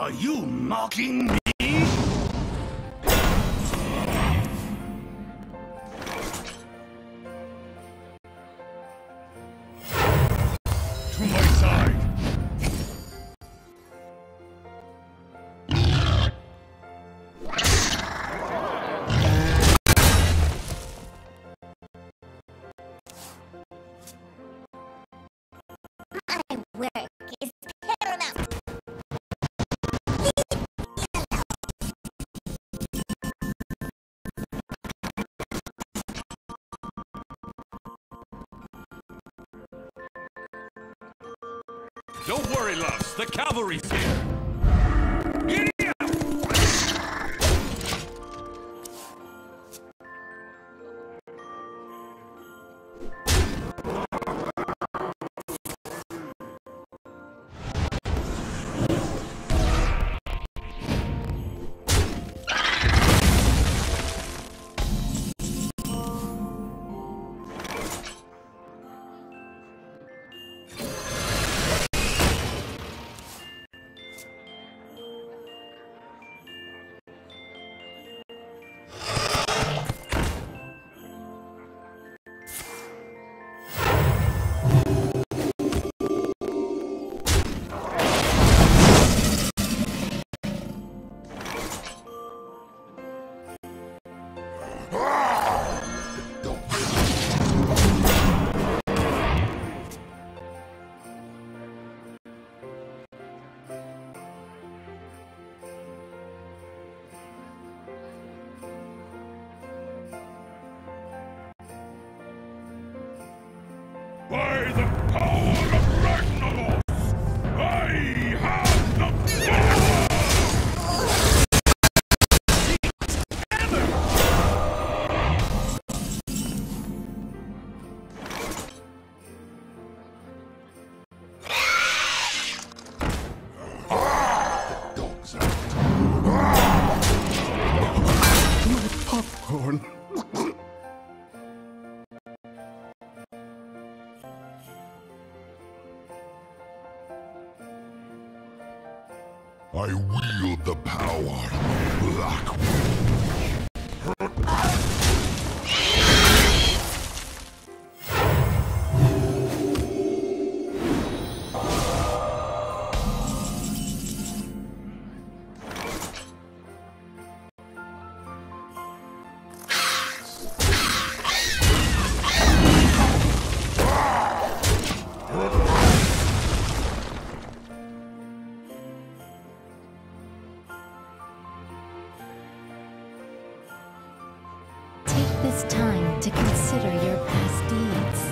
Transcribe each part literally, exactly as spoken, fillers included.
Are you mocking me? Don't worry, loves. The cavalry's here. I wield the power, Black. It's time to consider your past deeds.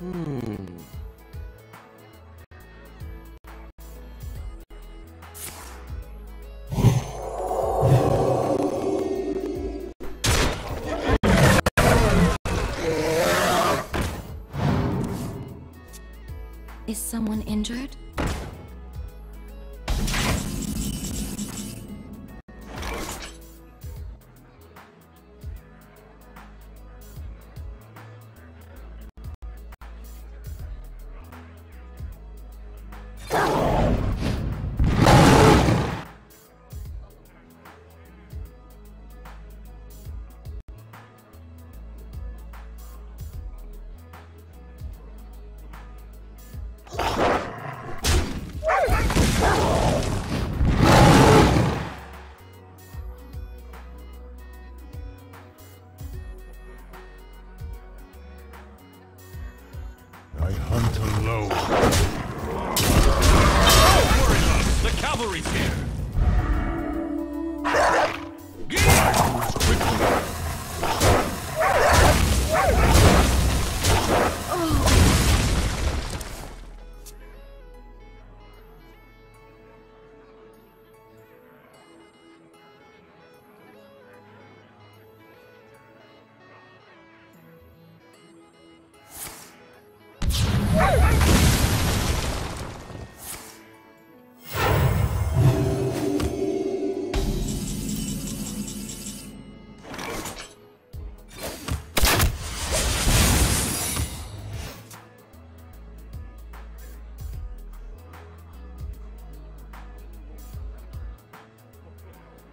Hmm. Is someone injured?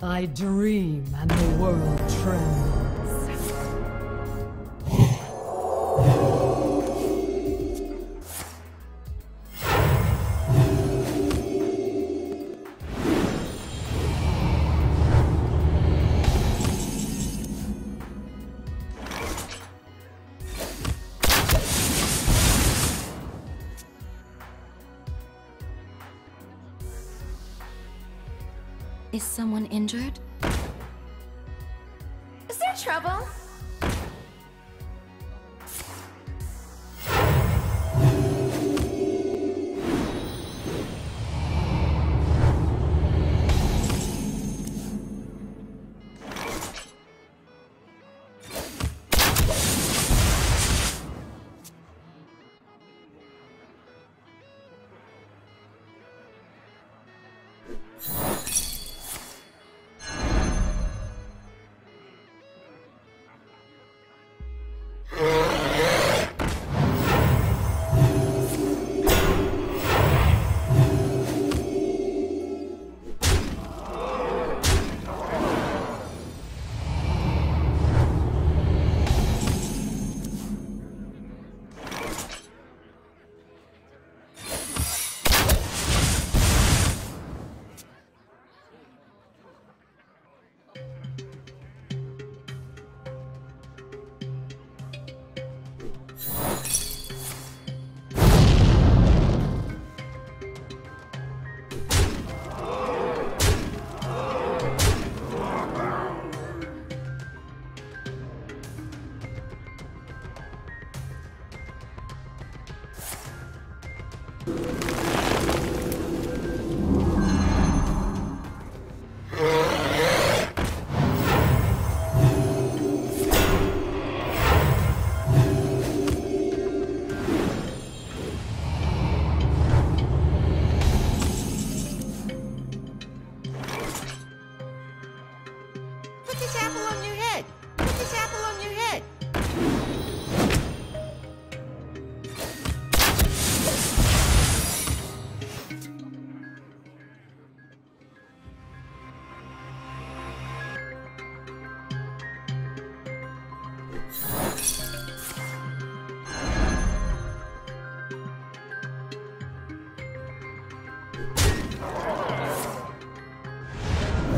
I dream and the world trembles. Is someone injured? Is there trouble?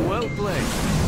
Well played.